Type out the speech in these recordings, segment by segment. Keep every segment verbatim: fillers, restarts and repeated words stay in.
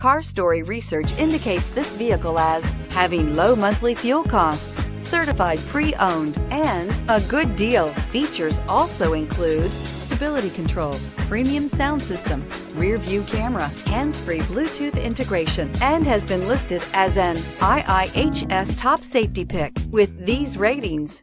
CarStory research indicates this vehicle as having low monthly fuel costs, certified pre-owned, and a good deal. Features also include stability control, premium sound system, rear view camera, hands-free Bluetooth integration, and has been listed as an I I H S top safety pick with these ratings.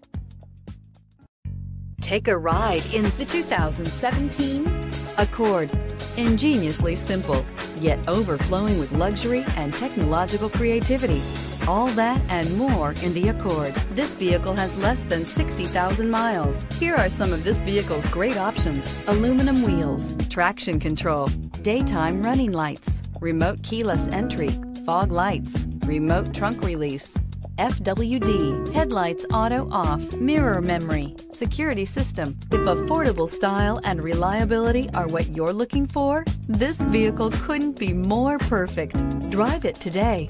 Take a ride in the two thousand seventeen Accord. Ingeniously simple, yet overflowing with luxury and technological creativity. All that and more in the Accord. This vehicle has less than sixty thousand miles. Here are some of this vehicle's great options: aluminum wheels, traction control, daytime running lights, remote keyless entry, fog lights, remote trunk release, F W D, headlights auto off, mirror memory, security system. If affordable style and reliability are what you're looking for, this vehicle couldn't be more perfect. Drive it today.